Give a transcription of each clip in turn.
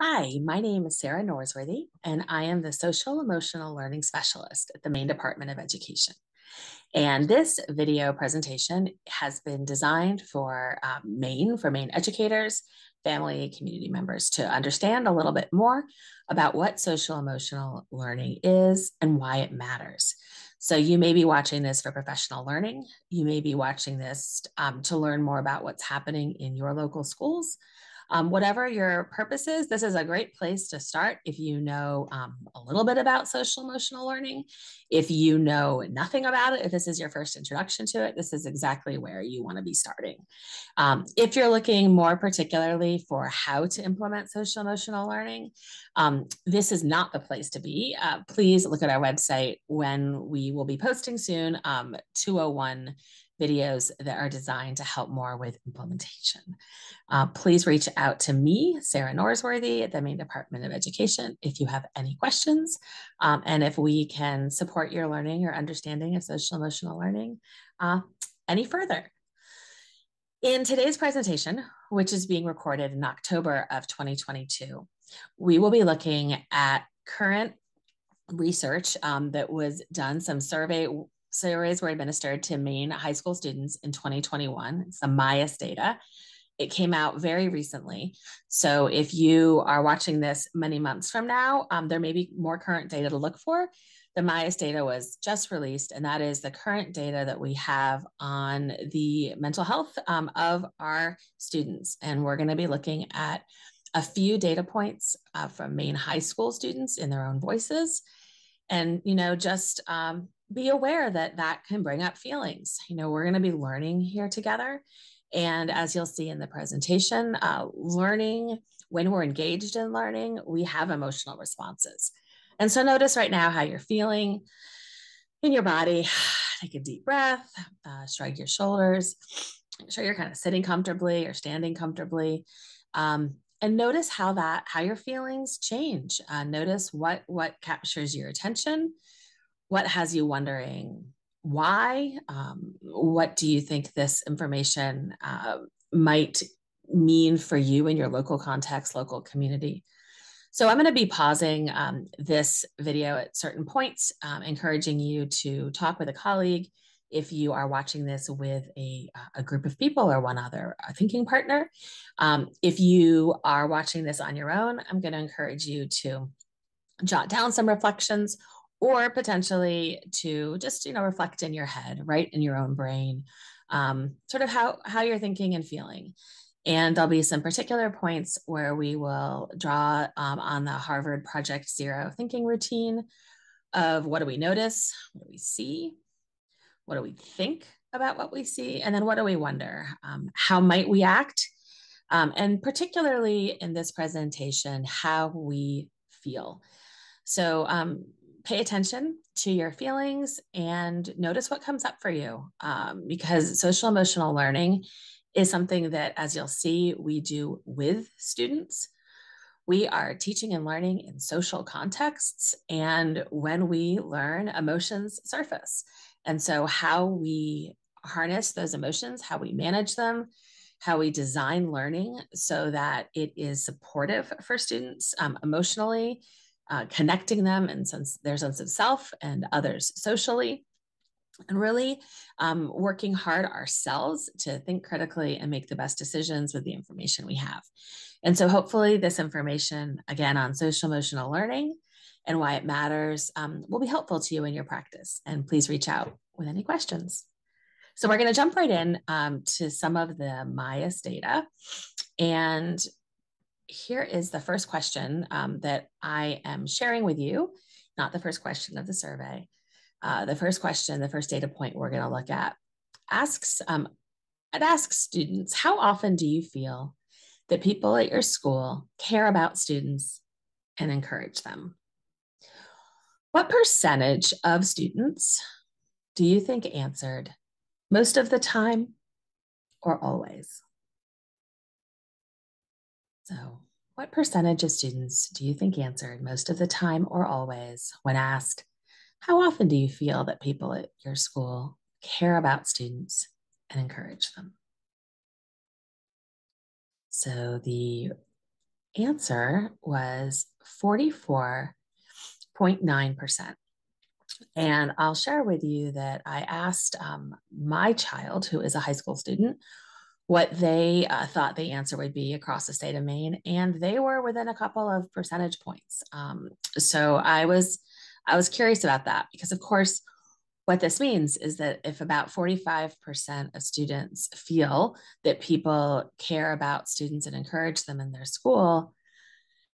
Hi, my name is Sarah Norsworthy, and I am the Social Emotional Learning Specialist at the Maine Department of Education. And this video presentation has been designed for Maine educators, family, community members to understand a little bit more about what social emotional learning is and why it matters. So you may be watching this for professional learning. You may be watching this to learn more about what's happening in your local schools. Whatever your purpose is, this is a great place to start if you know a little bit about social emotional learning. If you know nothing about it, if this is your first introduction to it, this is exactly where you want to be starting. If you're looking more particularly for how to implement social emotional learning, this is not the place to be. Please look at our website when we will be posting soon, 201 videos that are designed to help more with implementation. Please reach out to me, Sarah Norsworthy, at the Maine Department of Education, if you have any questions. And if we can support your learning or understanding of social emotional learning any further. In today's presentation, which is being recorded in October of 2022, we will be looking at current research that was done, some surveys were administered to Maine high school students in 2021. It's the MIYHS data. It came out very recently. So if you are watching this many months from now, there may be more current data to look for. The MIYHS data was just released, and that is the current data that we have on the mental health of our students. And we're going to be looking at a few data points from Maine high school students in their own voices. And, you know, just be aware that that can bring up feelings. You know, we're going to be learning here together. And as you'll see in the presentation, learning, when we're engaged in learning, we have emotional responses. And so notice right now how you're feeling in your body. Take a deep breath, shrug your shoulders. Make sure you're kind of sitting comfortably or standing comfortably. And notice how your feelings change. Notice what captures your attention. What has you wondering why? What do you think this information might mean for you in your local context, local community? So I'm going to be pausing this video at certain points, encouraging you to talk with a colleague if you are watching this with a group of people or one other thinking partner. If you are watching this on your own, I'm going to encourage you to jot down some reflections, or potentially to just, you know, reflect in your head, right, in your own brain, sort of how you're thinking and feeling. And there'll be some particular points where we will draw on the Harvard Project Zero thinking routine of what do we notice, what do we see, what do we think about what we see, and then what do we wonder, how might we act, and particularly in this presentation, how we feel. So, pay attention to your feelings and notice what comes up for you, because social emotional learning is something that, as you'll see, we do with students. We are teaching and learning in social contexts, and when we learn, emotions surface. And so how we harness those emotions, how we manage them, how we design learning so that it is supportive for students emotionally, connecting them and their sense of self and others socially, and really working hard ourselves to think critically and make the best decisions with the information we have. And so hopefully this information, again, on social emotional learning and why it matters will be helpful to you in your practice. And please reach out with any questions. So we're going to jump right in to some of the MIYHS data. And here is the first question that I am sharing with you, not the first question of the survey. The first question, the first data point we're going to look at asks students, how often do you feel that people at your school care about students and encourage them? What percentage of students do you think answered most of the time or always? So what percentage of students do you think answered most of the time or always when asked, how often do you feel that people at your school care about students and encourage them? So the answer was 44.9%. And I'll share with you that I asked my child, who is a high school student, what they thought the answer would be across the state of Maine, and they were within a couple of percentage points. So I was curious about that, because of course, what this means is that if about 45% of students feel that people care about students and encourage them in their school,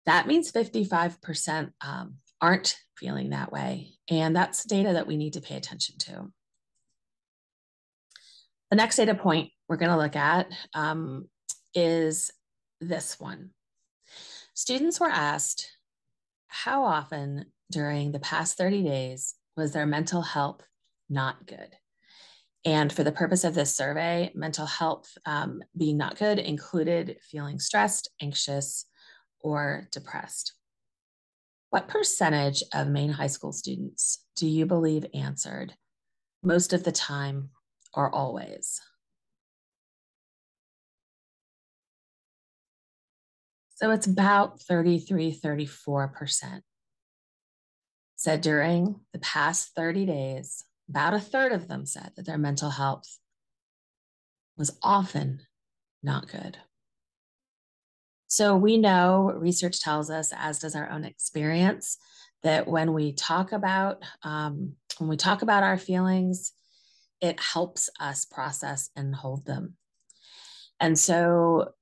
that means 55% aren't feeling that way. And that's data that we need to pay attention to. The next data point we're going to look at is this one. Students were asked, how often during the past 30 days was their mental health not good? And for the purpose of this survey, mental health being not good included feeling stressed, anxious, or depressed. What percentage of Maine high school students do you believe answered most of the time or always? So it's about 33–34% said during the past 30 days, about a third of them said that their mental health was often not good. So we know, research tells us, as does our own experience, that when we talk about our feelings, it helps us process and hold them. And so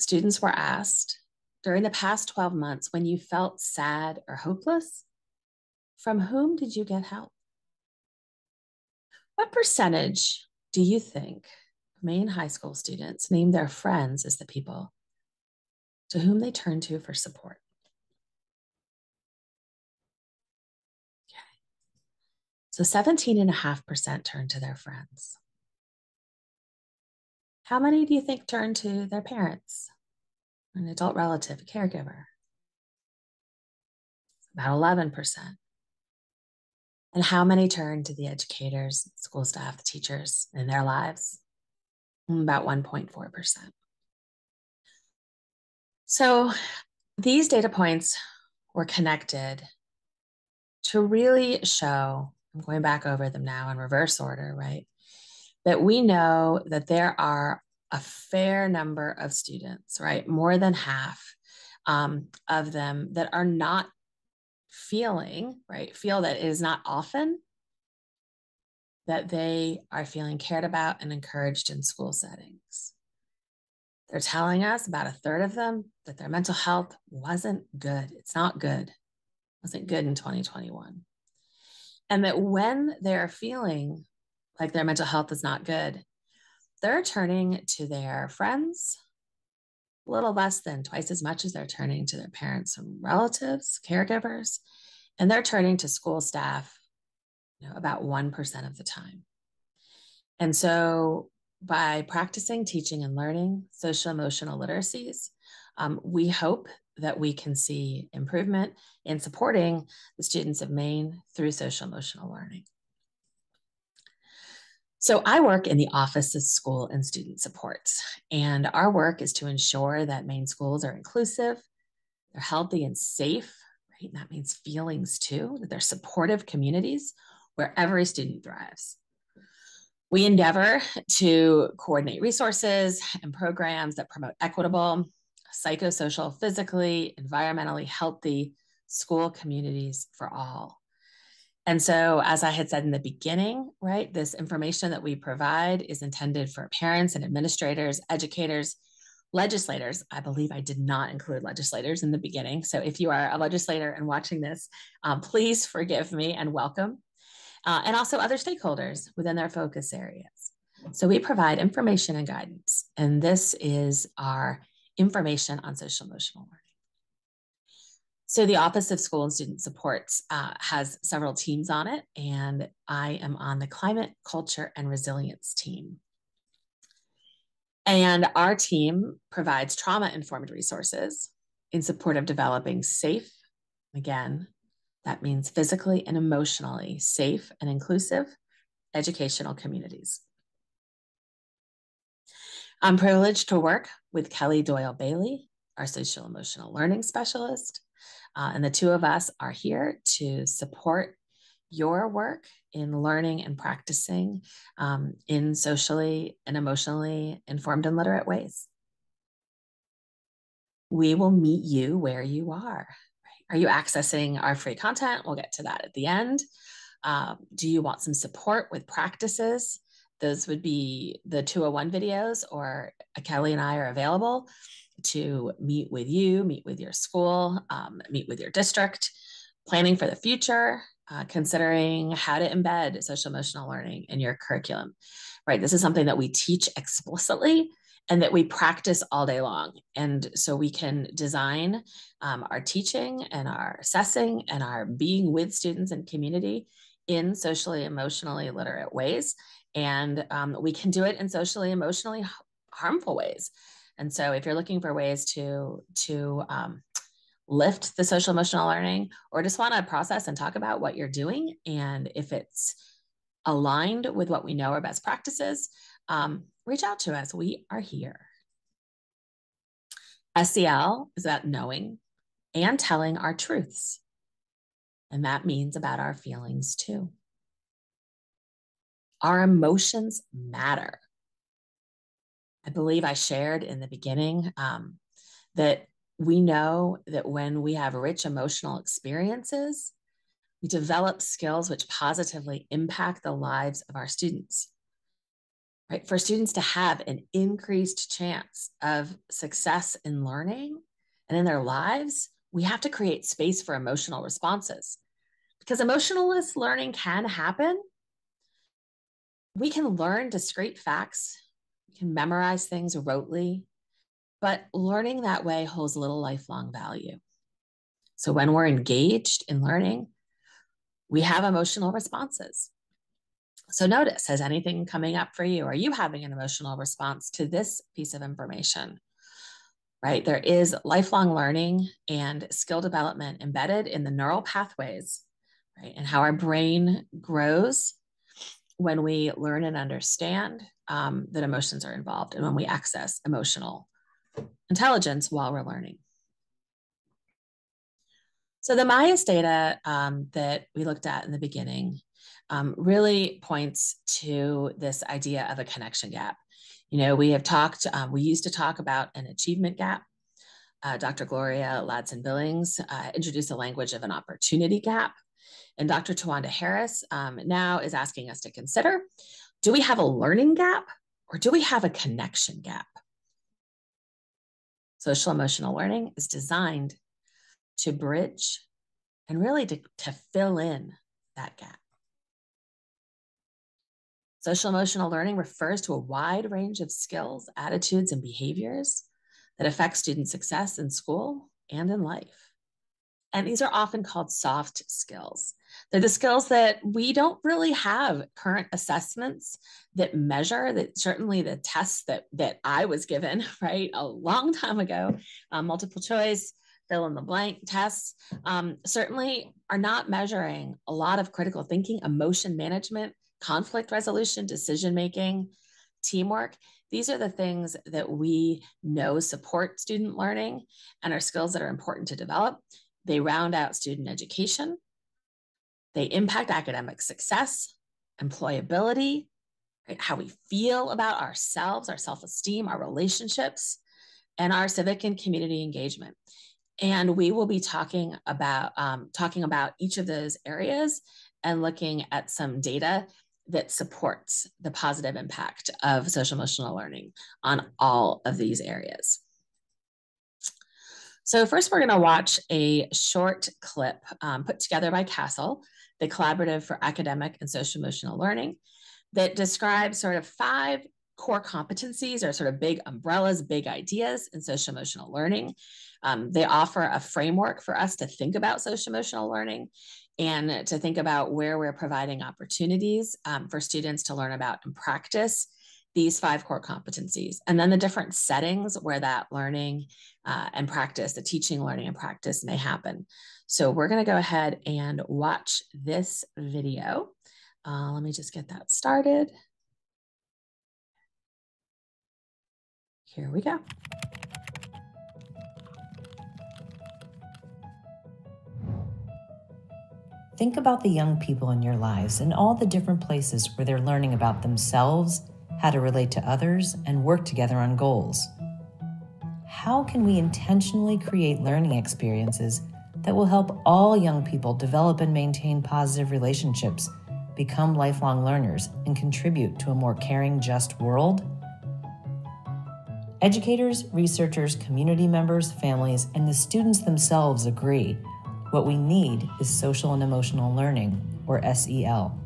students were asked, during the past 12 months, when you felt sad or hopeless, from whom did you get help? What percentage do you think Maine high school students name their friends as the people to whom they turn to for support? Okay. So 17.5% turn to their friends. How many do you think turn to their parents, an adult relative, a caregiver? About 11%. And how many turn to the educators, school staff, the teachers in their lives? About 1.4%. So these data points were connected to really show, I'm going back over them now in reverse order, right? That we know that there are a fair number of students, right? More than half of them that are not feeling, right? Feel that it is not often that they are feeling cared about and encouraged in school settings. They're telling us, about a third of them, that their mental health wasn't good. It's not good. It wasn't good in 2021. And that when they're feeling like their mental health is not good, they're turning to their friends a little less than twice as much as they're turning to their parents and relatives, caregivers, and they're turning to school staff, you know, about 1% of the time. And so by practicing teaching and learning social emotional literacies, we hope that we can see improvement in supporting the students of Maine through social emotional learning. So I work in the Office of School and Student Supports, and our work is to ensure that Maine schools are inclusive, they're healthy and safe, right? And that means feelings too, that they're supportive communities where every student thrives. We endeavor to coordinate resources and programs that promote equitable, psychosocial, physically, environmentally healthy school communities for all. And so, as I had said in the beginning, right, this information that we provide is intended for parents and administrators, educators, legislators. I believe I did not include legislators in the beginning. So if you are a legislator and watching this, please forgive me and welcome. And also other stakeholders within their focus areas. So we provide information and guidance. And this is our information on social emotional learning. So the Office of School and Student Supports has several teams on it, and I am on the Climate, Culture and Resilience Team. And our team provides trauma-informed resources in support of developing safe, again, that means physically and emotionally safe and inclusive educational communities. I'm privileged to work with Kelly Doyle Bailey, our social emotional learning specialist. And the two of us are here to support your work in learning and practicing in socially and emotionally informed and literate ways. We will meet you where you are. Right? Are you accessing our free content? We'll get to that at the end. Do you want some support with practices? Those would be the 201 videos, or Kelly and I are available to meet with you, meet with your school, meet with your district, planning for the future, considering how to embed social emotional learning in your curriculum, right? This is something that we teach explicitly and that we practice all day long. And so we can design our teaching and our assessing and our being with students and community in socially emotionally literate ways. And we can do it in socially emotionally harmful ways. And so if you're looking for ways to lift the social emotional learning, or just want to process and talk about what you're doing, and if it's aligned with what we know are best practices, reach out to us. We are here. SEL is about knowing and telling our truths. And that means about our feelings too. Our emotions matter. I believe I shared in the beginning that we know that when we have rich emotional experiences, we develop skills which positively impact the lives of our students, right? For students to have an increased chance of success in learning and in their lives, we have to create space for emotional responses, because emotionless learning can happen. We can learn discrete facts, we can memorize things rotely, but learning that way holds little lifelong value. So when we're engaged in learning, we have emotional responses. So notice, has anything coming up for you? Are you having an emotional response to this piece of information? Right? There is lifelong learning and skill development embedded in the neural pathways, right? And how our brain grows when we learn and understand that emotions are involved, and when we access emotional intelligence while we're learning. So the MIYHS data that we looked at in the beginning really points to this idea of a connection gap. You know, we have talked, we used to talk about an achievement gap. Dr. Gloria Ladson-Billings introduced the language of an opportunity gap. And Dr. Tawanda Harris now is asking us to consider, do we have a learning gap, or do we have a connection gap? Social emotional learning is designed to bridge and really to fill in that gap. Social emotional learning refers to a wide range of skills, attitudes, and behaviors that affect student success in school and in life. And these are often called soft skills. They're the skills that we don't really have current assessments that measure, that certainly the tests that I was given, right, a long time ago, multiple choice, fill in the blank tests, certainly are not measuring a lot of critical thinking, emotion management, conflict resolution, decision-making, teamwork. These are the things that we know support student learning and are skills that are important to develop. They round out student education. They impact academic success, employability, right? How we feel about ourselves, our self-esteem, our relationships, and our civic and community engagement. And we will be talking about each of those areas and looking at some data that supports the positive impact of social emotional learning on all of these areas. So first, we're going to watch a short clip put together by CASEL, the Collaborative for Academic and Social Emotional Learning, that describes sort of 5 core competencies, or sort of big umbrellas, big ideas in social emotional learning. They offer a framework for us to think about social emotional learning and to think about where we're providing opportunities for students to learn about and practice these 5 core competencies, and then the different settings where that learning and practice, the teaching, learning, and practice may happen. So we're going to go ahead and watch this video. Let me just get that started. Here we go. Think about the young people in your lives and all the different places where they're learning about themselves, how to relate to others, and work together on goals. How can we intentionally create learning experiences that will help all young people develop and maintain positive relationships, become lifelong learners, and contribute to a more caring, just world? Educators, researchers, community members, families, and the students themselves agree. What we need is social and emotional learning, or SEL.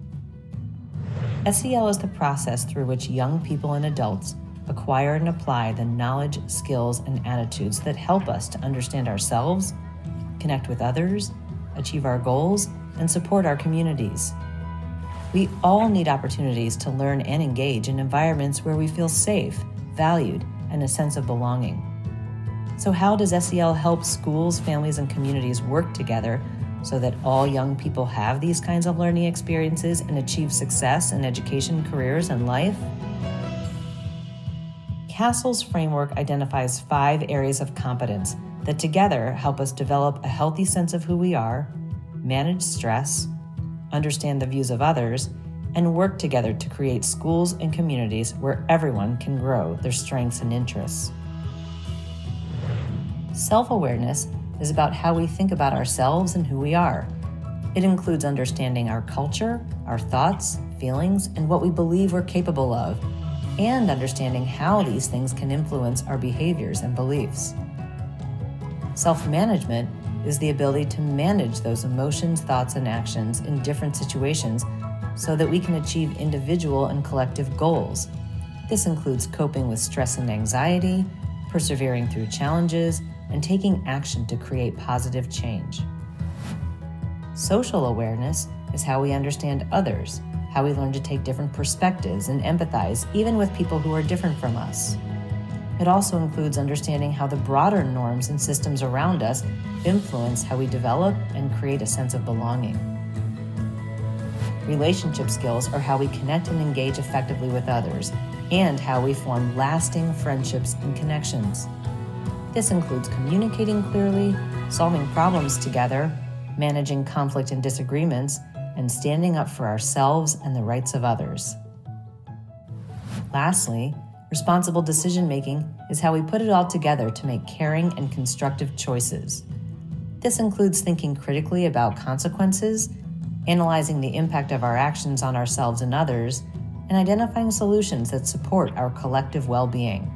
SEL is the process through which young people and adults acquire and apply the knowledge, skills, and attitudes that help us to understand ourselves, connect with others, achieve our goals, and support our communities. We all need opportunities to learn and engage in environments where we feel safe, valued, and a sense of belonging. So how does SEL help schools, families, and communities work together so that all young people have these kinds of learning experiences and achieve success in education, careers, and life? CASEL's framework identifies 5 areas of competence that together help us develop a healthy sense of who we are, manage stress, understand the views of others, and work together to create schools and communities where everyone can grow their strengths and interests. Self-awareness is about how we think about ourselves and who we are. It includes understanding our culture, our thoughts, feelings, and what we believe we're capable of, and understanding how these things can influence our behaviors and beliefs. Self-management is the ability to manage those emotions, thoughts, and actions in different situations so that we can achieve individual and collective goals. This includes coping with stress and anxiety, persevering through challenges, and taking action to create positive change. Social awareness is how we understand others, how we learn to take different perspectives and empathize, even with people who are different from us. It also includes understanding how the broader norms and systems around us influence how we develop and create a sense of belonging. Relationship skills are how we connect and engage effectively with others, and how we form lasting friendships and connections. This includes communicating clearly, solving problems together, managing conflict and disagreements, and standing up for ourselves and the rights of others. Lastly, responsible decision-making is how we put it all together to make caring and constructive choices. This includes thinking critically about consequences, analyzing the impact of our actions on ourselves and others, and identifying solutions that support our collective well-being.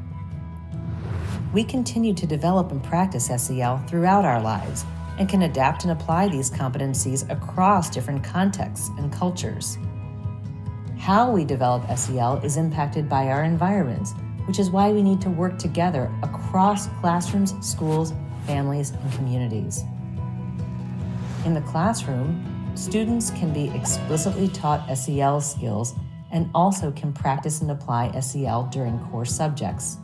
We continue to develop and practice SEL throughout our lives and can adapt and apply these competencies across different contexts and cultures. How we develop SEL is impacted by our environments, which is why we need to work together across classrooms, schools, families, and communities. In the classroom, students can be explicitly taught SEL skills and also can practice and apply SEL during core subjects,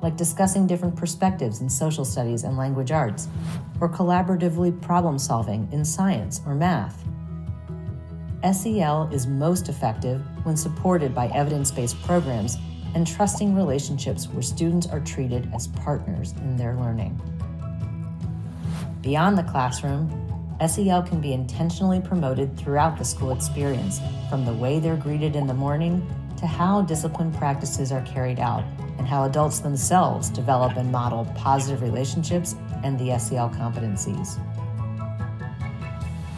like discussing different perspectives in social studies and language arts, or collaboratively problem solving in science or math. SEL is most effective when supported by evidence-based programs and trusting relationships where students are treated as partners in their learning. Beyond the classroom, SEL can be intentionally promoted throughout the school experience, from the way they're greeted in the morning to how discipline practices are carried out and how adults themselves develop and model positive relationships and the SEL competencies.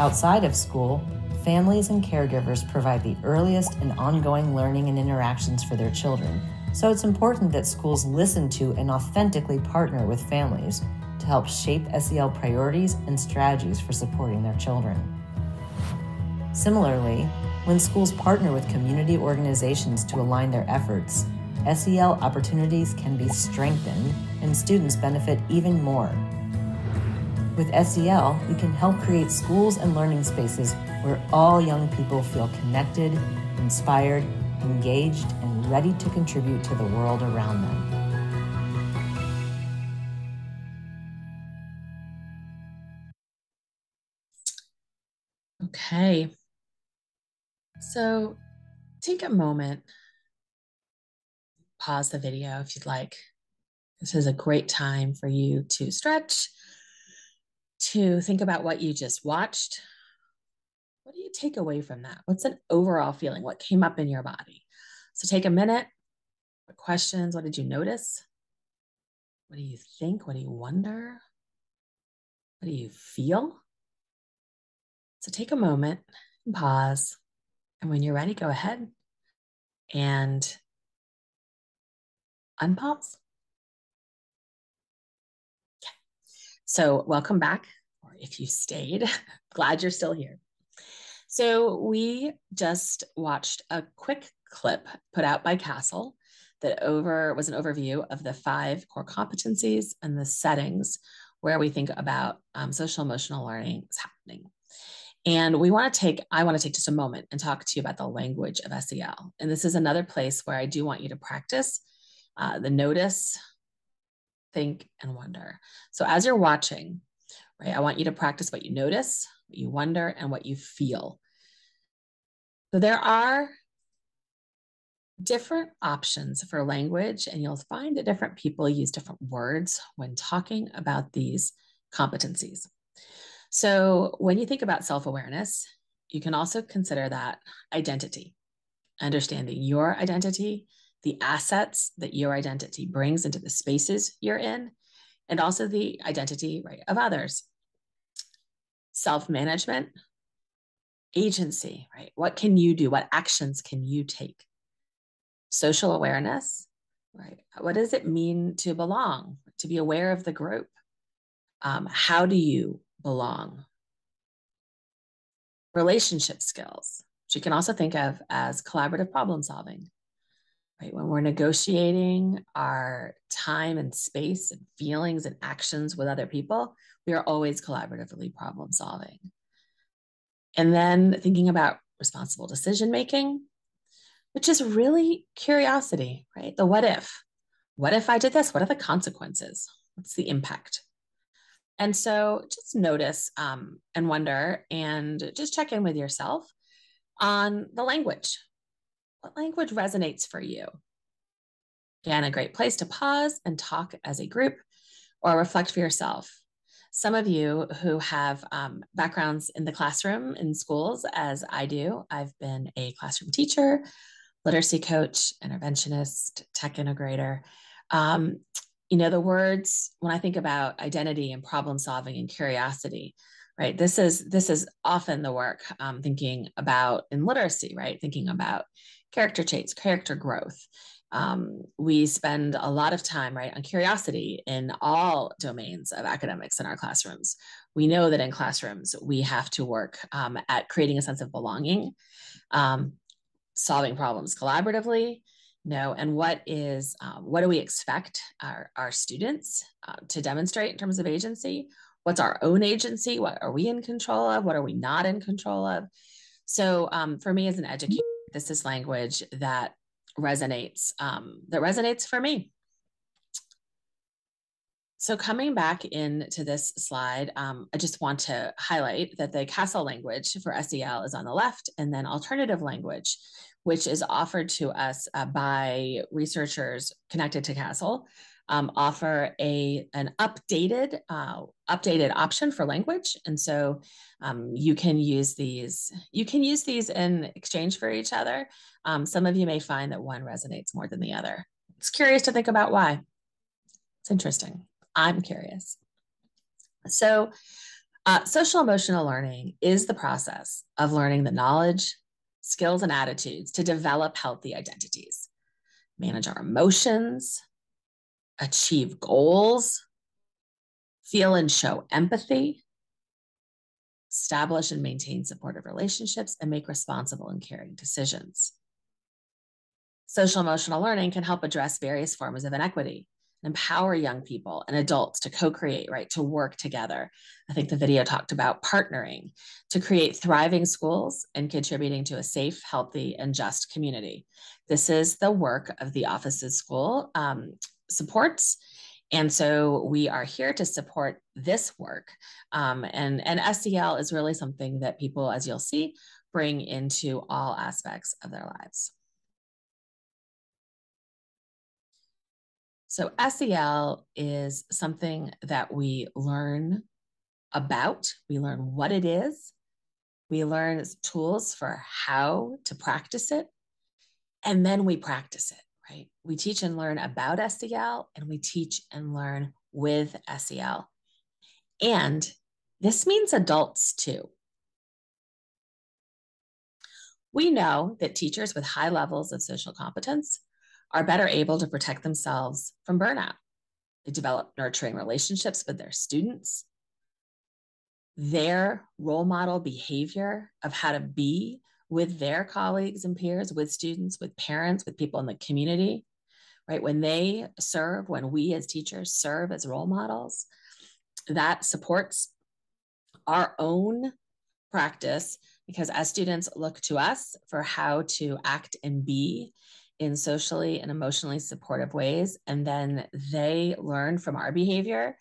Outside of school, families and caregivers provide the earliest and ongoing learning and interactions for their children, so it's important that schools listen to and authentically partner with families to help shape SEL priorities and strategies for supporting their children. Similarly, when schools partner with community organizations to align their efforts, SEL opportunities can be strengthened and students benefit even more. With SEL, we can help create schools and learning spaces where all young people feel connected, inspired, engaged, and ready to contribute to the world around them. Okay, so take a moment, pause the video if you'd like. This is a great time for you to stretch, to think about what you just watched, What do you take away from that? What's an overall feeling? What came up in your body? So take a minute. What questions? What did you notice? What do you think? What do you wonder? What do you feel? So take a moment and pause. And when you're ready, go ahead and unpause. Okay. So welcome back, or if you stayed, glad you're still here. So we just watched a quick clip put out by CASEL that was an overview of the 5 core competencies and the settings where we think about social emotional learning is happening. And I want to take just a moment and talk to you about the language of SEL. And this is another place where I do want you to practice the notice, think, and wonder. So as you're watching, right, I want you to practice what you notice, what you wonder, and what you feel. So there are different options for language, and you'll find that different people use different words when talking about these competencies. So when you think about self-awareness, you can also consider that identity, understanding your identity, the assets that your identity brings into the spaces you're in, and also the identity, right, of others. Self-management, agency, right? What can you do? What actions can you take? Social awareness, right? What does it mean to belong, to be aware of the group? How do you belong? Relationship skills, which you can also think of as collaborative problem solving, right? When we're negotiating our time and space and feelings and actions with other people, we are always collaboratively problem solving. And then thinking about responsible decision making, which is really curiosity, right? The what if. What if I did this? What are the consequences? What's the impact? And so just notice and wonder, and just check in with yourself on the language. What language resonates for you? Again, a great place to pause and talk as a group or reflect for yourself. Some of you who have backgrounds in the classroom in schools, as I do, I've been a classroom teacher, literacy coach, interventionist, tech integrator. You know, the words, when I think about identity and problem solving and curiosity, right? This is often the work thinking about in literacy, right? Thinking about character traits, character growth. We spend a lot of time, right, on curiosity in all domains of academics in our classrooms. We know that in classrooms, we have to work at creating a sense of belonging, solving problems collaboratively. And what do we expect our students to demonstrate in terms of agency? What's our own agency? What are we in control of? What are we not in control of? So for me as an educator, this is language that resonates, for me. So coming back into this slide, I just want to highlight that the CASEL language for SEL is on the left, and then alternative language, which is offered to us by researchers connected to CASEL, offer an updated option for language. And so you can use these in exchange for each other. Some of you may find that one resonates more than the other. It's curious to think about why. It's interesting. I'm curious. So social emotional learning is the process of learning the knowledge, skills, and attitudes to develop healthy identities, manage our emotions, achieve goals, feel and show empathy, establish and maintain supportive relationships, and make responsible and caring decisions. Social emotional learning can help address various forms of inequity, empower young people and adults to co-create, right, to work together. I think the video talked about partnering to create thriving schools and contributing to a safe, healthy, and just community. This is the work of the Office of School Supports. And so we are here to support this work. And SEL is really something that people, as you'll see, bring into all aspects of their lives. So SEL is something that we learn about, we learn what it is, We learn tools for how to practice it, and then we practice it, right? We teach and learn about SEL, and we teach and learn with SEL. And this means adults too. We know that teachers with high levels of social competence are better able to protect themselves from burnout. They develop nurturing relationships with their students. Their role model behavior of how to be with their colleagues and peers, with students, with parents, with people in the community, right? When they serve, when we as teachers serve as role models, that supports our own practice, because as students look to us for how to act and be in socially and emotionally supportive ways, and then they learn from our behavior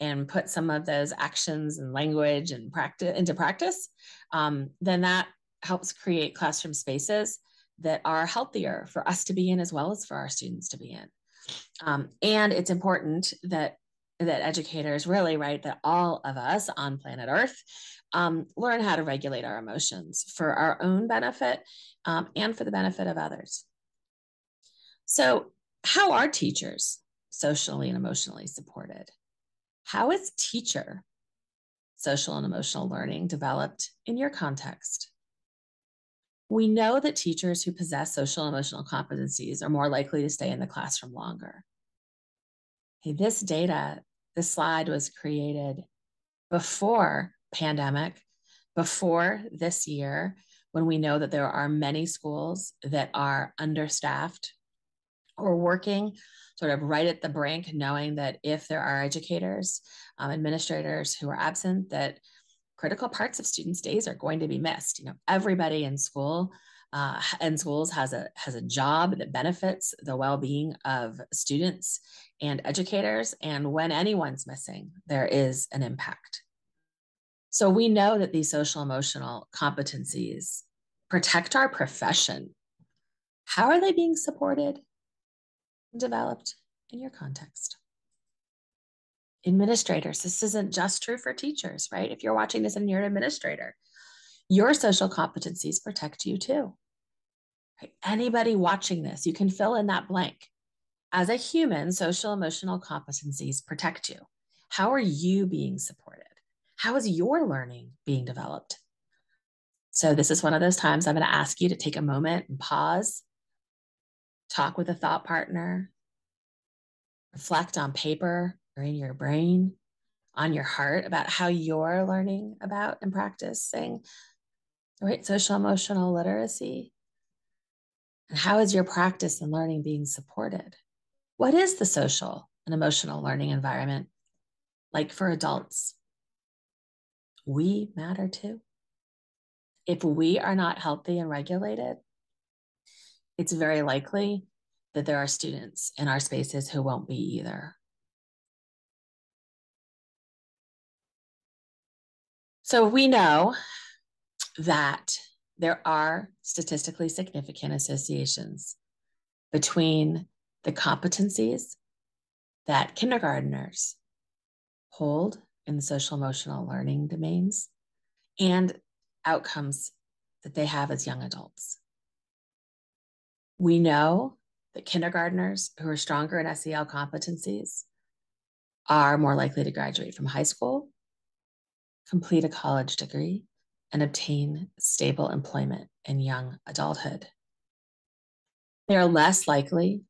and put some of those actions and language and practice into practice, then that helps create classroom spaces that are healthier for us to be in as well as for our students to be in. And it's important that educators really, right, that all of us on planet Earth learn how to regulate our emotions for our own benefit and for the benefit of others. So how are teachers socially and emotionally supported? How is teacher social and emotional learning developed in your context? We know that teachers who possess social and emotional competencies are more likely to stay in the classroom longer. Okay, this data, this slide was created before pandemic, before this year, when we know that there are many schools that are understaffed or working sort of right at the brink, knowing that if there are educators, administrators who are absent, that critical parts of students' days are going to be missed. You know, everybody in school and schools has a job that benefits the well-being of students and educators. And when anyone's missing, there is an impact. So we know that these social emotional competencies protect our profession. How are they being supported and developed in your context? Administrators, this isn't just true for teachers, right? If you're watching this and you're an administrator, your social competencies protect you too. Right? Anybody watching this, you can fill in that blank. As a human, social emotional competencies protect you. How are you being supported? How is your learning being developed? So this is one of those times I'm going to ask you to take a moment and pause, talk with a thought partner, reflect on paper, or in your brain, on your heart about how you're learning about and practicing, right, social emotional literacy. And how is your practice and learning being supported? What is the social and emotional learning environment like for adults? We matter too. If we are not healthy and regulated, it's very likely that there are students in our spaces who won't be either. So we know that there are statistically significant associations between the competencies that kindergartners hold in the social emotional learning domains and outcomes that they have as young adults. We know that kindergartners who are stronger in SEL competencies are more likely to graduate from high school, complete a college degree, and obtain stable employment in young adulthood. They are less likely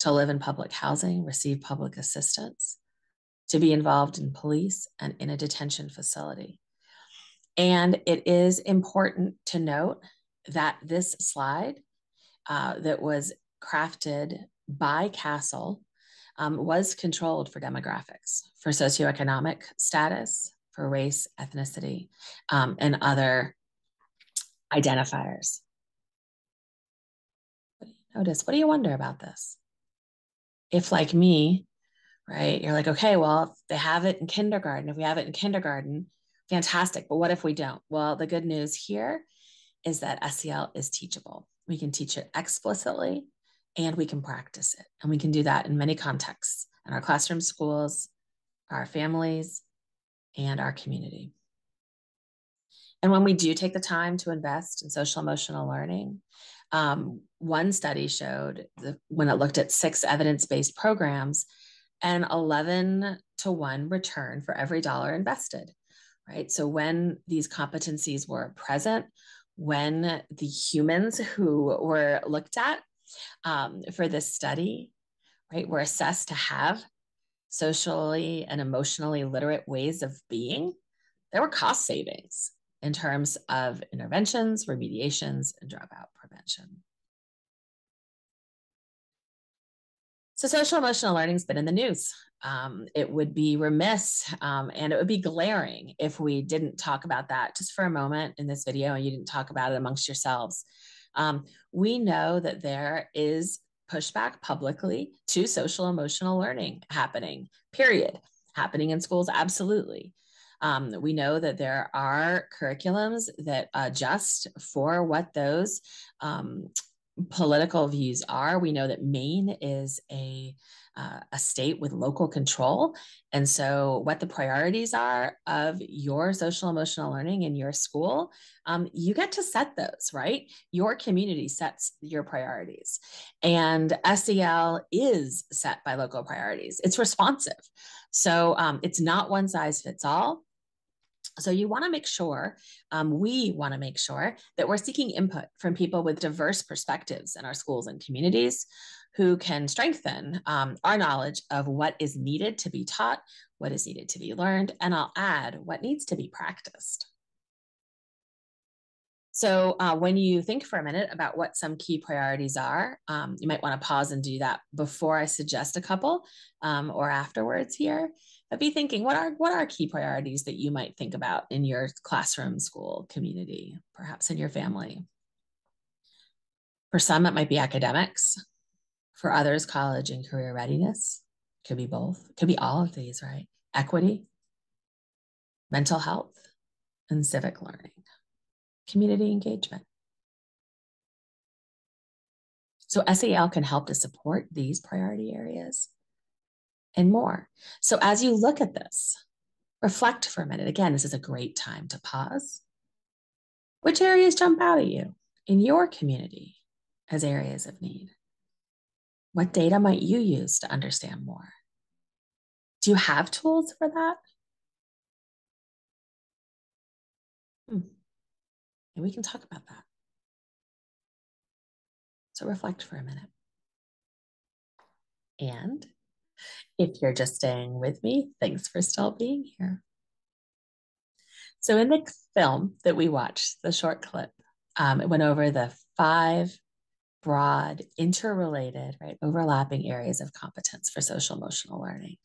to live in public housing, receive public assistance, to be involved in police and in a detention facility. And it is important to note that this slide that was crafted by CASEL was controlled for demographics, for socioeconomic status, for race, ethnicity, and other identifiers. What do you notice? What do you wonder about this? If, like me, right, you're like, okay, well, if they have it in kindergarten, if we have it in kindergarten, fantastic, but what if we don't? Well, the good news here is that SEL is teachable. We can teach it explicitly, and we can practice it. And we can do that in many contexts, in our classroom, schools, our families, and our community. And when we do take the time to invest in social emotional learning, one study showed when it looked at 6 evidence-based programs, an 11-to-1 return for every dollar invested, right? So when these competencies were present, when the humans who were looked at for this study, right, were assessed to have socially and emotionally literate ways of being, there were cost savings in terms of interventions, remediations, and dropout prevention. So social emotional learning has been in the news. It would be remiss and it would be glaring if we didn't talk about that just for a moment in this video and you didn't talk about it amongst yourselves. We know that there is pushback publicly to social emotional learning happening, period. Happening in schools, absolutely. We know that there are curriculums that adjust for what those political views are. We know that Maine is a state with local control. And so what the priorities are of your social emotional learning in your school, you get to set those, right? Your community sets your priorities. And SEL is set by local priorities. It's responsive. So it's not one size fits all. So you want to make sure, we want to make sure that we're seeking input from people with diverse perspectives in our schools and communities who can strengthen our knowledge of what is needed to be taught, what is needed to be learned, and I'll add what needs to be practiced. So when you think for a minute about what some key priorities are, you might want to pause and do that before I suggest a couple or afterwards here. But be thinking, what are key priorities that you might think about in your classroom, school, community, perhaps in your family? For some, it might be academics. For others, college and career readiness. Could be both, could be all of these, right? Equity, mental health, and civic learning, community engagement. So SEL can help to support these priority areas and more. So as you look at this, reflect for a minute. Again, this is a great time to pause. Which areas jump out at you in your community as areas of need? What data might you use to understand more? Do you have tools for that? And we can talk about that. So reflect for a minute. And if you're just staying with me, thanks for still being here. So in the film that we watched, the short clip, it went over the 5 broad, interrelated, right, overlapping areas of competence for social emotional learning,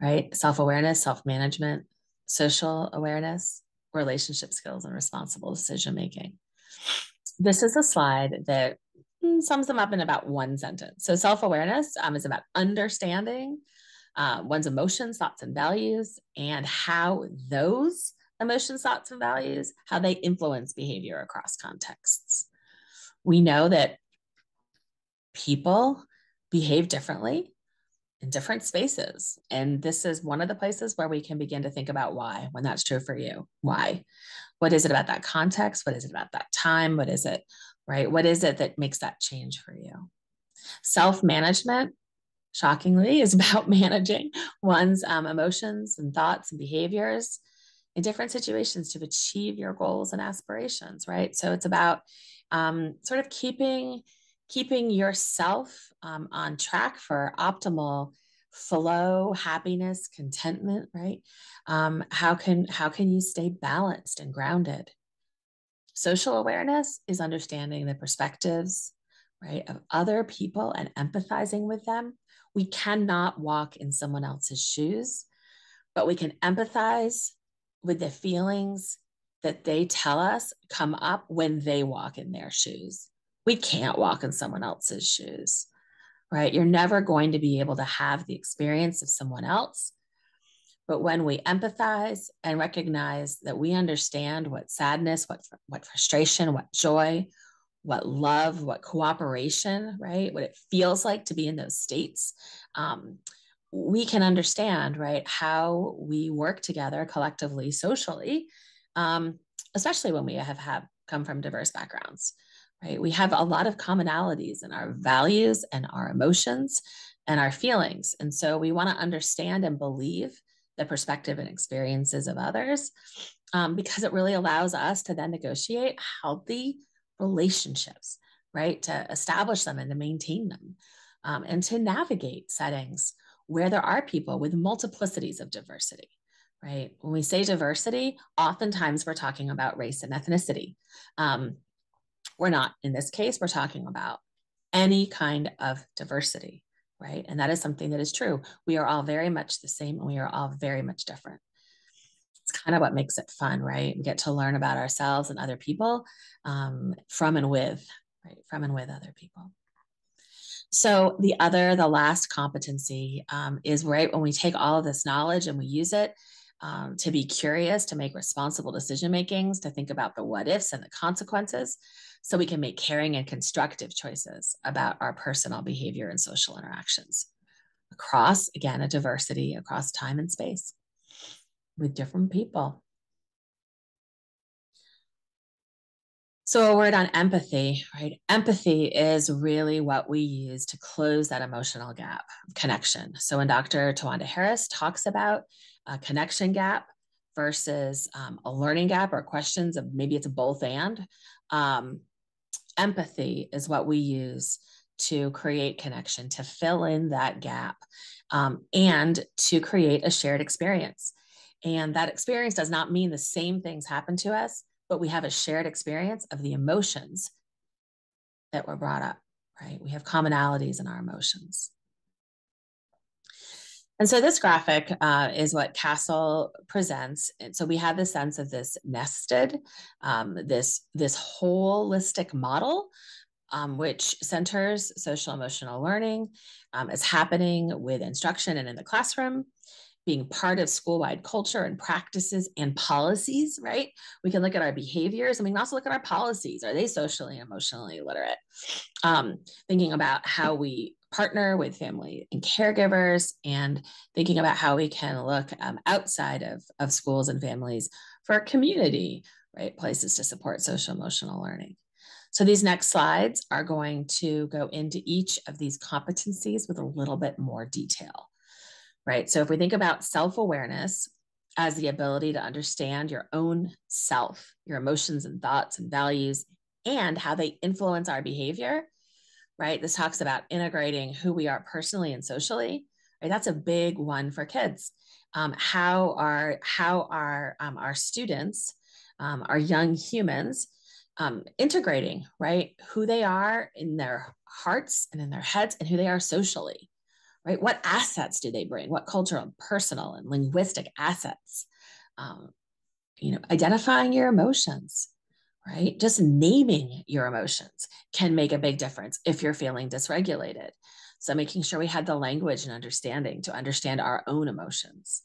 right? Self-awareness, self-management, social awareness, relationship skills, and responsible decision-making. This is a slide that sums them up in about one sentence. So self-awareness is about understanding one's emotions, thoughts, and values, and how those emotions, thoughts, and values, how they influence behavior across contexts. We know that people behave differently in different spaces. And this is one of the places where we can begin to think about why, when that's true for you, why? What is it about that context? What is it about that time? What is it, right? What is it that makes that change for you? Self-management, shockingly, is about managing one's emotions and thoughts and behaviors in different situations to achieve your goals and aspirations, right? So it's about sort of keeping yourself on track for optimal flow, happiness, contentment, right? How can you stay balanced and grounded? Social awareness is understanding the perspectives, right, of other people and empathizing with them. We cannot walk in someone else's shoes, but we can empathize with the feelings that they tell us come up when they walk in their shoes. We can't walk in someone else's shoes, right? You're never going to be able to have the experience of someone else. But when we empathize and recognize that we understand what sadness, what frustration, what joy, what love, what cooperation, right? What it feels like to be in those states, we can understand, right, how we work together collectively, socially, especially when we have come from diverse backgrounds, right? We have a lot of commonalities in our values and our emotions and our feelings. And so we want to understand and believe the perspective and experiences of others, because it really allows us to then negotiate healthy relationships, right? To establish them and to maintain them, and to navigate settings where there are people with multiplicities of diversity, right? When we say diversity, oftentimes we're talking about race and ethnicity. We're not, in this case, we're talking about any kind of diversity, right? And that is something that is true. We are all very much the same and we are all very much different. It's kind of what makes it fun, right? We get to learn about ourselves and other people from and with other people. So the last competency is right when we take all of this knowledge and we use it to be curious, to make responsible decision makings, to think about the what ifs and the consequences, so we can make caring and constructive choices about our personal behavior and social interactions across, again, a diversity across time and space with different people. So a word on empathy, right? Empathy is really what we use to close that emotional gap of connection. So when Dr. Tawanda Harris talks about a connection gap versus a learning gap, or questions of maybe it's a both and, empathy is what we use to create connection, to fill in that gap, and to create a shared experience. And that experience does not mean the same things happen to us, but we have a shared experience of the emotions that were brought up, right? We have commonalities in our emotions. And so this graphic is what CASEL presents. And so we have the sense of this nested, this holistic model, which centers social emotional learning is happening with instruction and in the classroom, being part of school-wide culture and practices and policies, right? We can look at our behaviors and we can also look at our policies. Are they socially and emotionally literate? Thinking about how we partner with family and caregivers, and thinking about how we can look outside of schools and families for our community, right? Places to support social emotional learning. So these next slides are going to go into each of these competencies with a little bit more detail. Right? So if we think about self-awareness as the ability to understand your own self, your emotions and thoughts and values, and how they influence our behavior, right? This talks about integrating who we are personally and socially, right? That's a big one for kids. How are our students, our young humans, integrating, right? Who they are in their hearts and in their heads, and who they are socially. Right? What assets do they bring? What cultural, personal, and linguistic assets? Identifying your emotions, right? Just naming your emotions can make a big difference if you're feeling dysregulated. So making sure we had the language and understanding to understand our own emotions,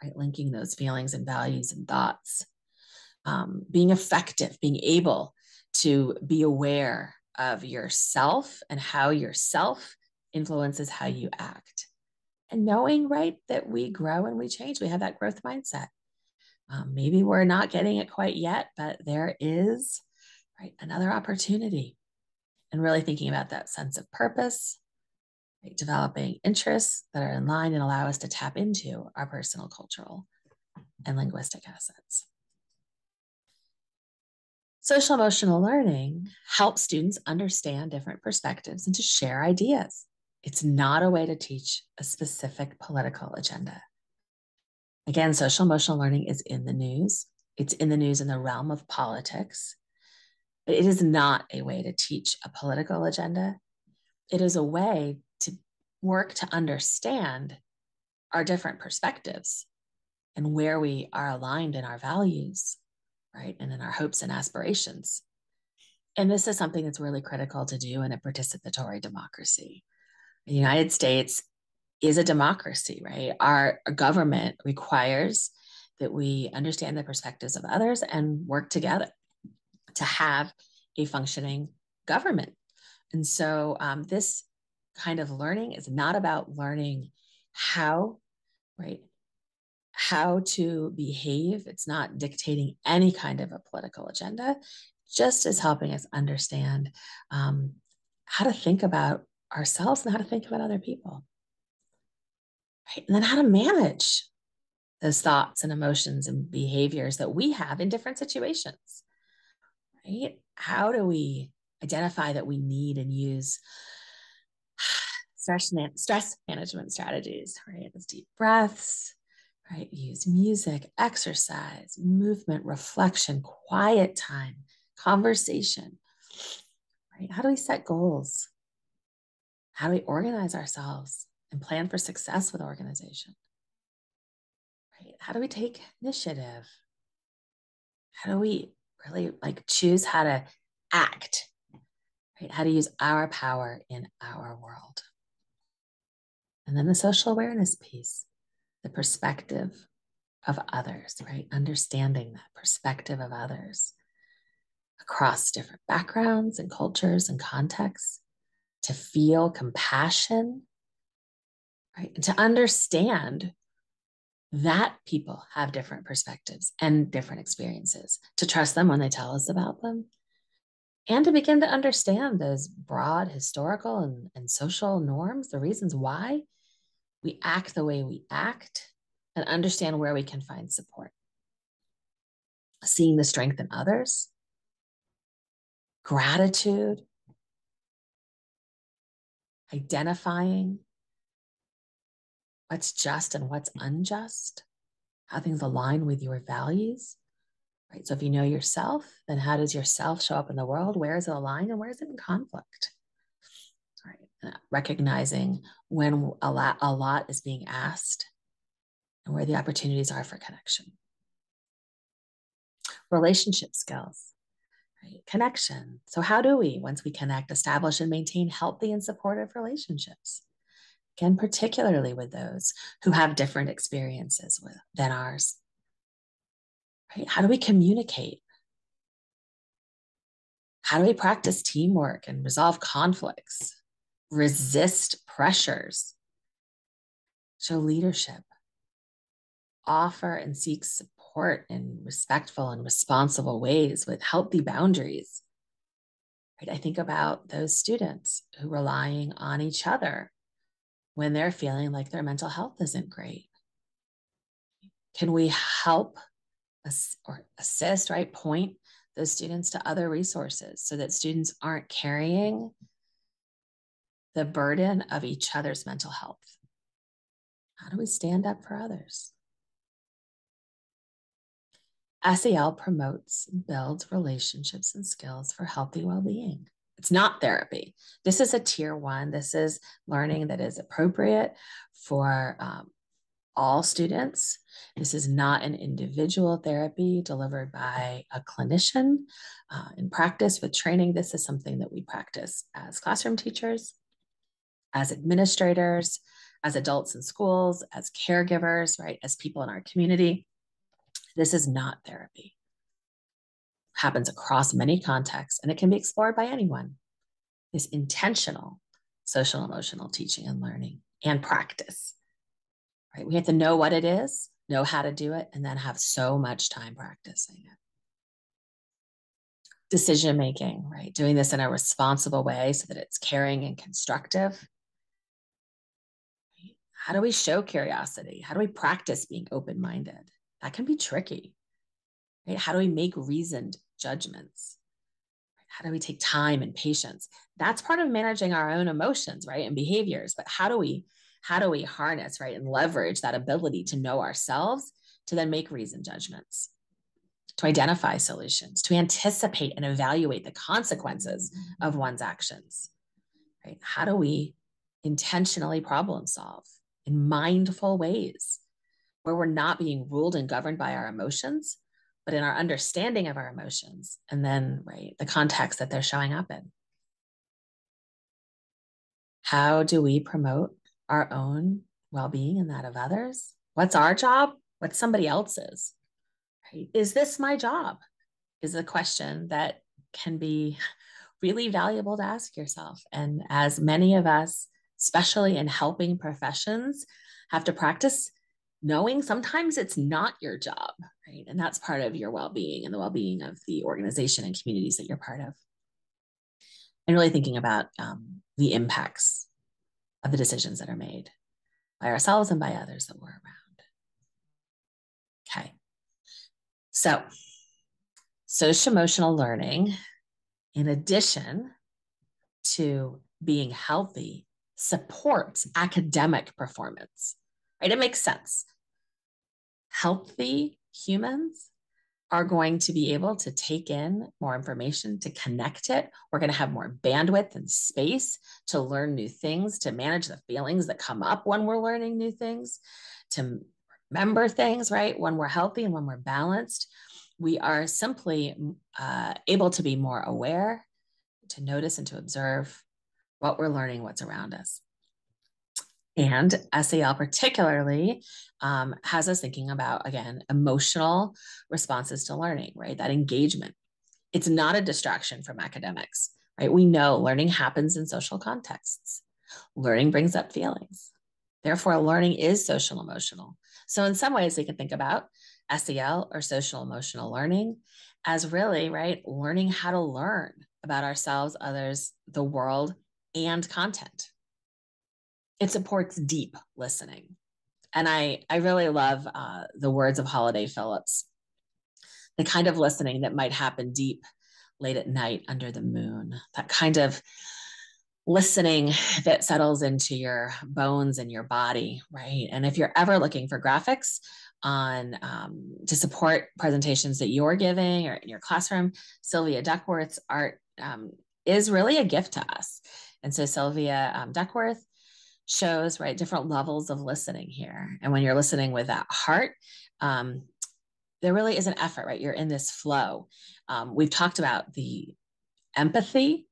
right? Linking those feelings and values and thoughts. Being effective, being able to be aware of yourself and how yourself influences how you act, and knowing, right, that we grow and we change. We have that growth mindset. Maybe we're not getting it quite yet, but there is, right, another opportunity, and really thinking about that sense of purpose, right, developing interests that are in line and allow us to tap into our personal, cultural, and linguistic assets. Social emotional learning helps students understand different perspectives and to share ideas. It's not a way to teach a specific political agenda. Again, social emotional learning is in the news. It's in the news in the realm of politics. But it is not a way to teach a political agenda. It is a way to work to understand our different perspectives and where we are aligned in our values, right? And in our hopes and aspirations. And this is something that's really critical to do in a participatory democracy. The United States is a democracy, right? Our government requires that we understand the perspectives of others and work together to have a functioning government. And so this kind of learning is not about learning how, right, how to behave. It's not dictating any kind of a political agenda, just as helping us understand how to think about ourselves and how to think about other people. Right? And then how to manage those thoughts and emotions and behaviors that we have in different situations. Right? How do we identify that we need and use stress management strategies, right? Those deep breaths, right? Use music, exercise, movement, reflection, quiet time, conversation, right? How do we set goals? How do we organize ourselves and plan for success with organization, right? How do we take initiative? How do we really like choose how to act, right? How to use our power in our world. And then the social awareness piece, the perspective of others, right? Understanding that perspective of others across different backgrounds and cultures and contexts, to feel compassion, right? And to understand that people have different perspectives and different experiences, to trust them when they tell us about them, and to begin to understand those broad historical and social norms, the reasons why we act the way we act, and understand where we can find support. Seeing the strength in others, gratitude, identifying what's just and what's unjust, how things align with your values, right? So if you know yourself, then how does yourself show up in the world? Where is it aligned and where is it in conflict? All right. And recognizing when a lot is being asked and where the opportunities are for connection. Relationship skills, right? Connection. So how do we, once we connect, establish and maintain healthy and supportive relationships? Again, particularly with those who have different experiences than ours. Right? How do we communicate? How do we practice teamwork and resolve conflicts, resist pressures, show leadership, offer and seek support in respectful and responsible ways with healthy boundaries? Right? I think about those students who are relying on each other when they're feeling like their mental health isn't great. Can we help or assist, right? Point those students to other resources so that students aren't carrying the burden of each other's mental health. How do we stand up for others? SEL promotes and builds relationships and skills for healthy well-being. It's not therapy. This is a tier 1. This is learning that is appropriate for all students. This is not an individual therapy delivered by a clinician in practice with training. This is something that we practice as classroom teachers, as administrators, as adults in schools, as caregivers, right? As people in our community. This is not therapy. It happens across many contexts and it can be explored by anyone. It's intentional social emotional teaching and learning and practice. Right? We have to know what it is, know how to do it, and then have so much time practicing it. Decision making, right? Doing this in a responsible way so that it's caring and constructive. Right? How do we show curiosity? How do we practice being open-minded? That can be tricky. Right? How do we make reasoned judgments? How do we take time and patience? That's part of managing our own emotions, right? And behaviors, but how do we harness, right, and leverage that ability to know ourselves, to then make reasoned judgments, to identify solutions, to anticipate and evaluate the consequences of one's actions, right? How do we intentionally problem solve in mindful ways where we're not being ruled and governed by our emotions, but in our understanding of our emotions and then, right, the context that they're showing up in? How do we promote our own well-being and that of others? What's our job? What's somebody else's? Right? Is this my job? Is a question that can be really valuable to ask yourself. And as many of us, especially in helping professions, have to practice, knowing sometimes it's not your job, right? And that's part of your well-being and the well-being of the organization and communities that you're part of. And really thinking about the impacts of the decisions that are made by ourselves and by others that we're around. Okay, so socio-emotional learning, in addition to being healthy, supports academic performance, right? It makes sense. Healthy humans are going to be able to take in more information, to connect it. We're going to have more bandwidth and space to learn new things, to manage the feelings that come up when we're learning new things, to remember things, right? When we're healthy and when we're balanced, we are simply able to be more aware, to notice and to observe what we're learning, what's around us. And SEL particularly has us thinking about, again, emotional responses to learning, right? That engagement. It's not a distraction from academics, right? We know learning happens in social contexts. Learning brings up feelings. Therefore, learning is social emotional. So in some ways, we can think about SEL or social emotional learning as really, right, learning how to learn about ourselves, others, the world, and content. It supports deep listening. And I really love the words of Holiday Phillips, the kind of listening that might happen deep late at night under the moon, that kind of listening that settles into your bones and your body, right? And if you're ever looking for graphics on to support presentations that you're giving or in your classroom, Sylvia Duckworth's art is really a gift to us. And so Sylvia Duckworth shows, right, different levels of listening here. And when you're listening with that heart, there really is an effort, right? You're in this flow. We've talked about the empathy,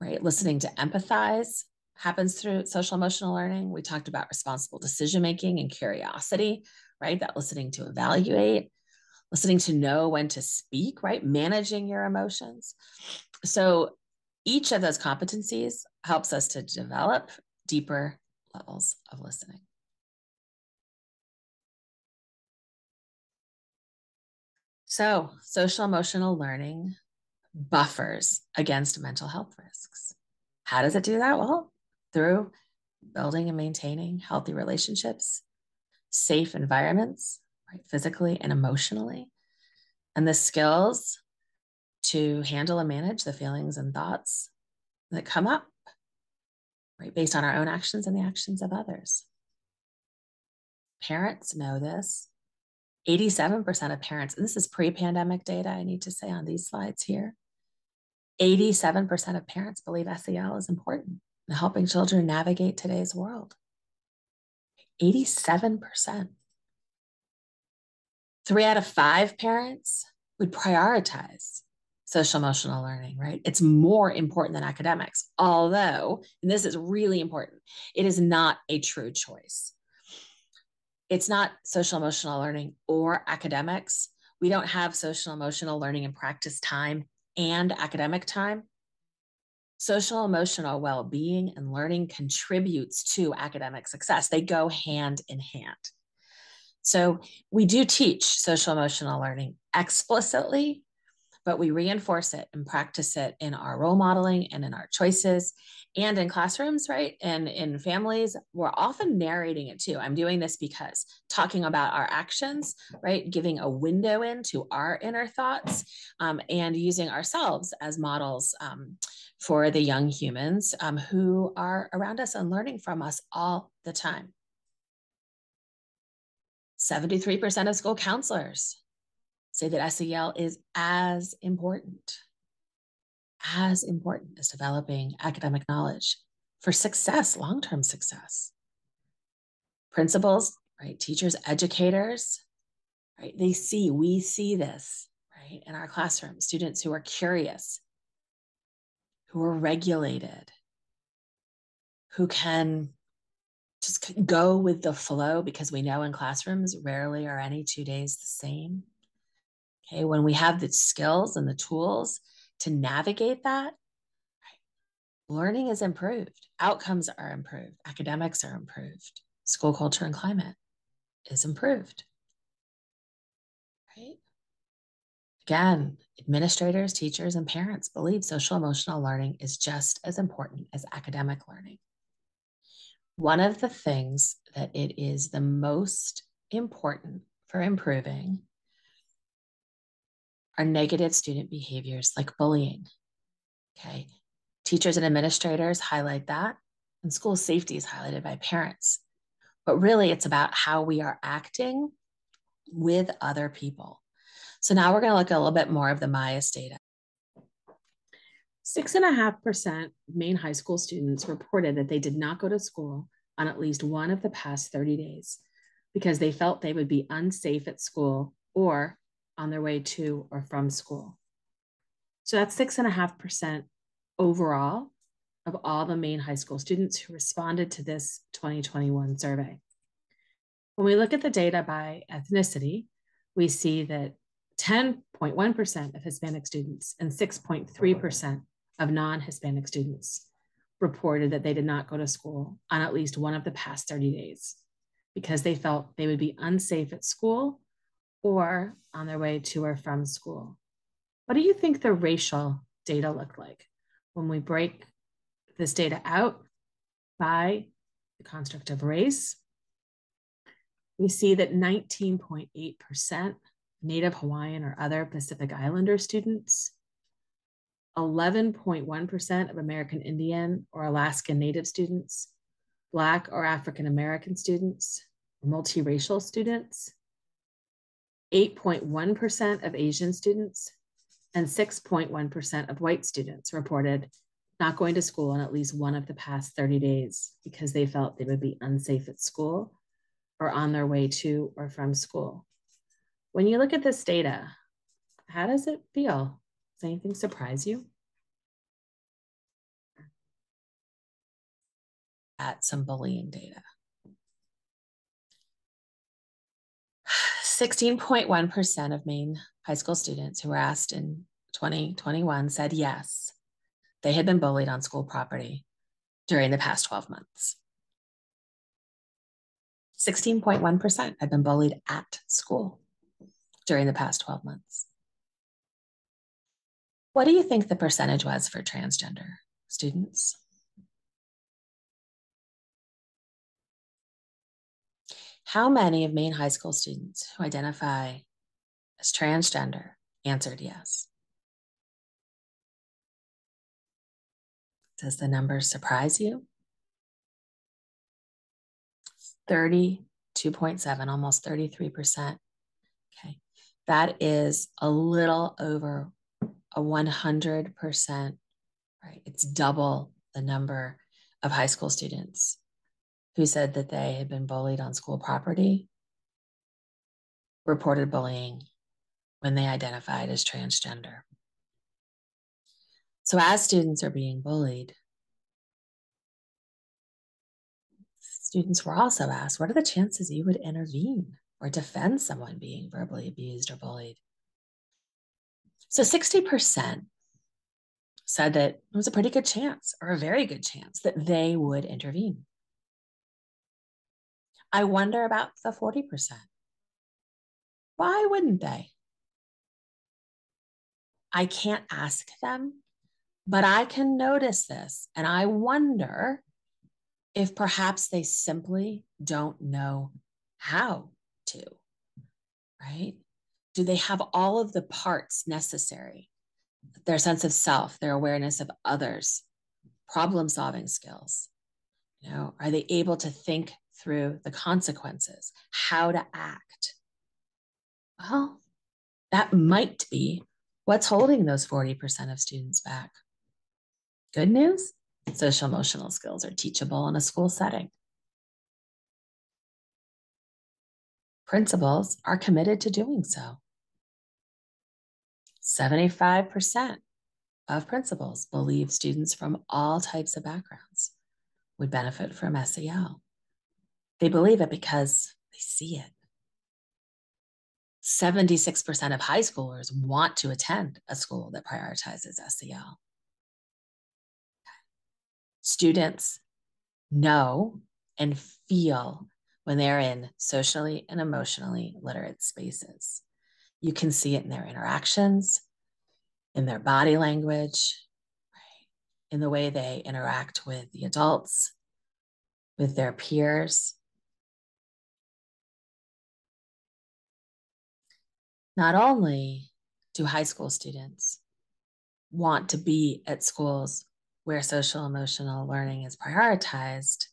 right? Listening to empathize happens through social emotional learning. We talked about responsible decision-making and curiosity, right? That listening to evaluate, listening to know when to speak, right? Managing your emotions. So each of those competencies helps us to develop deeper levels of listening. So social emotional learning buffers against mental health risks. How does it do that? Well, through building and maintaining healthy relationships, safe environments, right, physically and emotionally, and the skills to handle and manage the feelings and thoughts that come up, right, based on our own actions and the actions of others. Parents know this. 87% of parents, and this is pre-pandemic data, I need to say on these slides here, 87% of parents believe SEL is important in helping children navigate today's world. 87%. 3 out of 5 parents would prioritize social emotional learning, right? It's more important than academics, although, and this is really important, it is not a true choice. It's not social emotional learning or academics. We don't have social emotional learning and practice time and academic time. Social emotional well-being and learning contributes to academic success. They go hand in hand. So we do teach social emotional learning explicitly, but we reinforce it and practice it in our role modeling and in our choices and in classrooms, right? And in families, we're often narrating it too. I'm doing this because talking about our actions, right? Giving a window into our inner thoughts and using ourselves as models for the young humans who are around us and learning from us all the time. 73% of school counselors say that SEL is as important as developing academic knowledge for success, long-term success. Principals, right, teachers, educators, right, we see this, right, in our classroom, students who are curious, who are regulated, who can just go with the flow, because we know in classrooms, rarely are any 2 days the same. Okay, when we have the skills and the tools to navigate that, right, learning is improved, outcomes are improved, academics are improved, school culture and climate is improved, right? Again, administrators, teachers, and parents believe social-emotional learning is just as important as academic learning. One of the things that it is the most important for improving are negative student behaviors like bullying, okay? Teachers and administrators highlight that, and school safety is highlighted by parents. But really, it's about how we are acting with other people. So now we're going to look at a little bit more of the MIYHS data. 6.5% Maine high school students reported that they did not go to school on at least one of the past 30 days because they felt they would be unsafe at school or on their way to or from school. So that's 6.5% overall of all the Maine high school students who responded to this 2021 survey. When we look at the data by ethnicity, we see that 10.1% of Hispanic students and 6.3% of non-Hispanic students reported that they did not go to school on at least one of the past 30 days because they felt they would be unsafe at school or on their way to or from school. What do you think the racial data looked like when we break this data out by the construct of race? We see that 19.8% Native Hawaiian or other Pacific Islander students, 11.1% of American Indian or Alaskan Native students, Black or African American students, multiracial students, 8.1% of Asian students, and 6.1% of white students reported not going to school on at least one of the past 30 days because they felt they would be unsafe at school or on their way to or from school. When you look at this data, how does it feel? Does anything surprise you? At some bullying data. 16.1% of Maine high school students who were asked in 2021 said yes, they had been bullied on school property during the past 12 months. 16.1% had been bullied at school during the past 12 months. What do you think the percentage was for transgender students? How many of Maine high school students who identify as transgender answered yes? Does the number surprise you? 32.7, almost 33%. Okay, that is a little over a 100%, right? It's double the number of high school students who said that they had been bullied on school property, reported bullying when they identified as transgender. So as students are being bullied, students were also asked, what are the chances you would intervene or defend someone being verbally abused or bullied? So 60% said that it was a pretty good chance or a very good chance that they would intervene. I wonder about the 40%. Why wouldn't they? I can't ask them, but I can notice this, and I wonder if perhaps they simply don't know how to, right? Do they have all of the parts necessary? Their sense of self, their awareness of others, problem-solving skills. You know, are they able to think through the consequences, how to act? Well, that might be what's holding those 40% of students back. Good news, social-emotional skills are teachable in a school setting. Principals are committed to doing so. 75% of principals believe students from all types of backgrounds would benefit from SEL. They believe it because they see it. 76% of high schoolers want to attend a school that prioritizes SEL. Students know and feel when they are in socially and emotionally literate spaces. You can see it in their interactions, in their body language, right? In the way they interact with the adults, with their peers. Not only do high school students want to be at schools where social emotional learning is prioritized,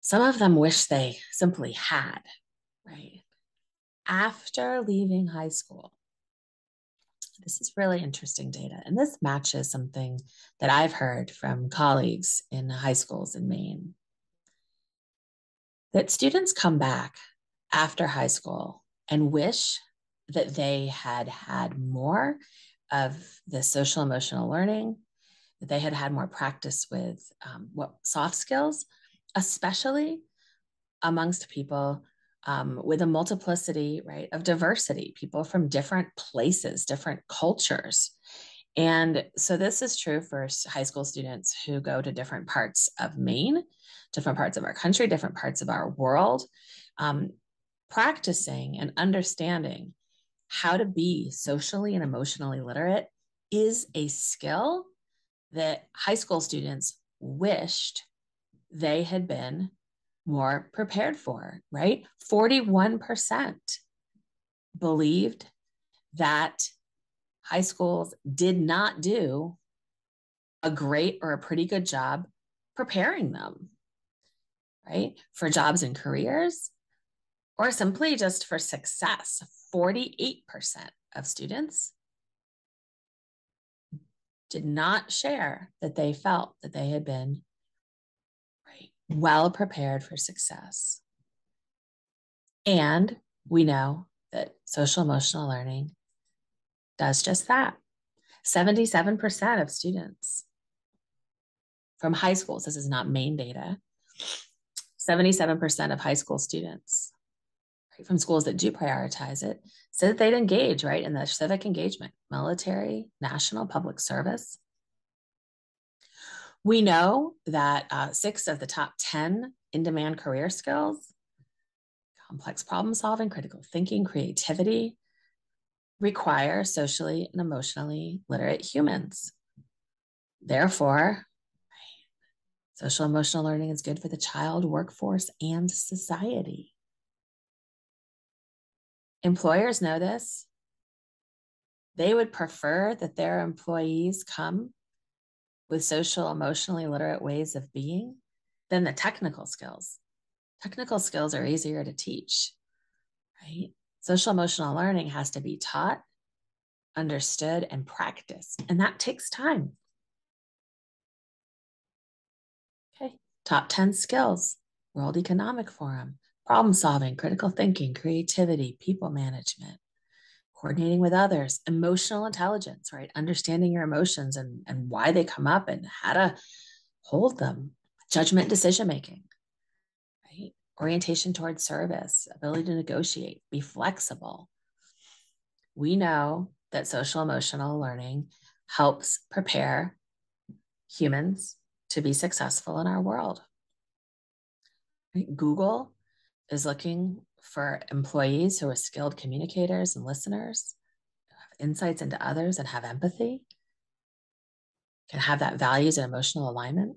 some of them wish they simply had, right? After leaving high school, this is really interesting data, and this matches something that I've heard from colleagues in high schools in Maine, that students come back after high school and wish that they had had more of the social emotional learning, that they had had more practice with soft skills, especially amongst people with a multiplicity, right, of diversity, people from different places, different cultures. And so this is true for high school students who go to different parts of Maine, different parts of our country, different parts of our world, practicing and understanding how to be socially and emotionally literate is a skill that high school students wished they had been more prepared for, right? 41% believed that high schools did not do a great or a pretty good job preparing them, right? For jobs and careers, or simply just for success. 48% of students did not share that they felt that they had been well prepared for success. And we know that social emotional learning does just that. 77% of students from high schools, this is not Maine data, 77% of high school students, right, from schools that do prioritize it, said that they'd engage, right, in the civic engagement, military, national, public service. We know that 6 of the top 10 in-demand career skills, complex problem solving, critical thinking, creativity, require socially and emotionally literate humans. Therefore, social emotional learning is good for the child, workforce, and society. Employers know this. They would prefer that their employees come with social, emotionally literate ways of being than the technical skills. Technical skills are easier to teach, right? Social, emotional learning has to be taught, understood, and practiced, and that takes time. Okay, top 10 skills, World Economic Forum, problem solving, critical thinking, creativity, people management, coordinating with others, emotional intelligence, right? Understanding your emotions and why they come up and how to hold them, judgment, decision-making, right? Orientation towards service, ability to negotiate, be flexible. We know that social emotional learning helps prepare humans to be successful in our world. Right? Google is looking for employees who are skilled communicators and listeners, have insights into others and have empathy, can have that values and emotional alignment.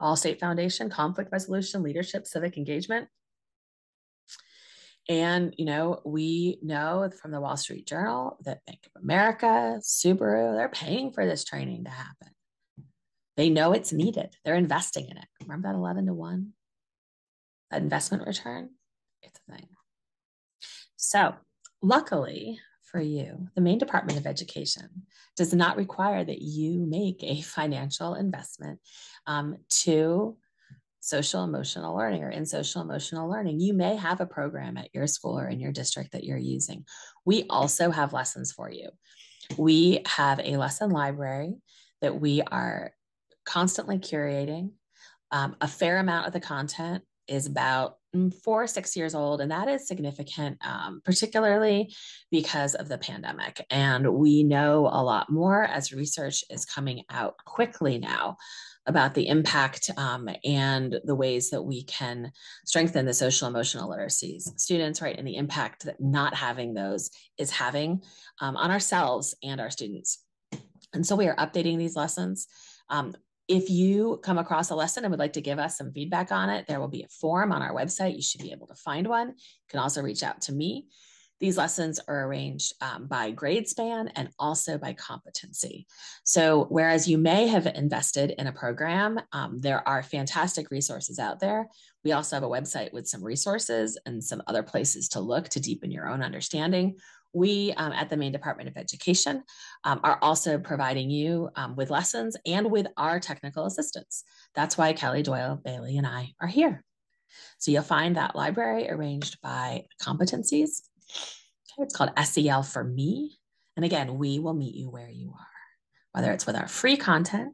Allstate Foundation, conflict resolution, leadership, civic engagement. And, you know, we know from the Wall Street Journal that Bank of America, Subaru, they're paying for this training to happen. They know it's needed. They're investing in it. Remember that 11-to-1? Investment return, it's a thing. So luckily for you, the Maine Department of Education does not require that you make a financial investment to social emotional learning or in social emotional learning. You may have a program at your school or in your district that you're using. We also have lessons for you. We have a lesson library that we are constantly curating. A fair amount of the content is about 4 or 6 years old. And that is significant, particularly because of the pandemic. And we know a lot more as research is coming out quickly now about the impact and the ways that we can strengthen the social emotional literacies, students, right, and the impact that not having those is having on ourselves and our students. And so we are updating these lessons. If you come across a lesson and would like to give us some feedback on it, there will be a form on our website. You should be able to find one. You can also reach out to me. These lessons are arranged by grade span and also by competency. So whereas you may have invested in a program, there are fantastic resources out there. We also have a website with some resources and some other places to look to deepen your own understanding. We at the Maine Department of Education are also providing you with lessons and with our technical assistance. That's why Kelly Doyle Bailey and I are here. So you'll find that library arranged by competencies. Okay, it's called SEL for Me. And again, we will meet you where you are, whether it's with our free content,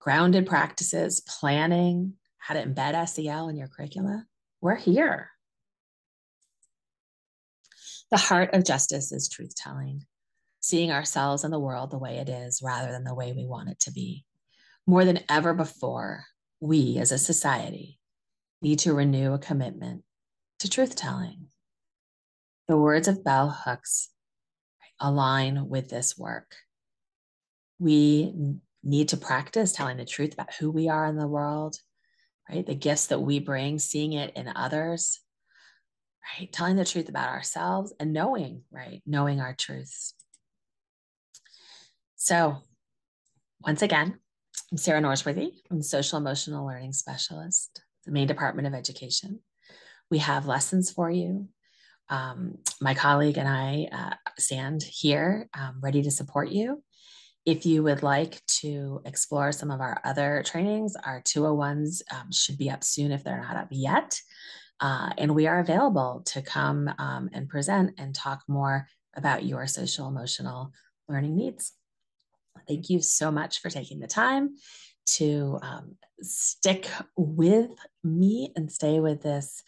grounded practices, planning, how to embed SEL in your curricula. We're here. The heart of justice is truth-telling, seeing ourselves and the world the way it is rather than the way we want it to be. More than ever before, we as a society need to renew a commitment to truth-telling. The words of Bell Hooks align with this work. We need to practice telling the truth about who we are in the world, right? The gifts that we bring, seeing it in others. Right? Telling the truth about ourselves and knowing, right? Knowing our truths. So once again, I'm Sarah Norsworthy. I'm the Social Emotional Learning Specialist, the Maine Department of Education. We have lessons for you. My colleague and I stand here ready to support you. If you would like to explore some of our other trainings, our 201s should be up soon if they're not up yet. And we are available to come and present and talk more about your social emotional learning needs. Thank you so much for taking the time to stick with me and stay with this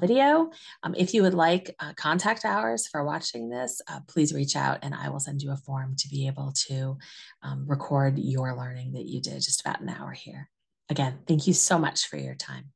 video. If you would like contact hours for watching this, please reach out and I will send you a form to be able to record your learning that you did just about an hour here. Again, thank you so much for your time.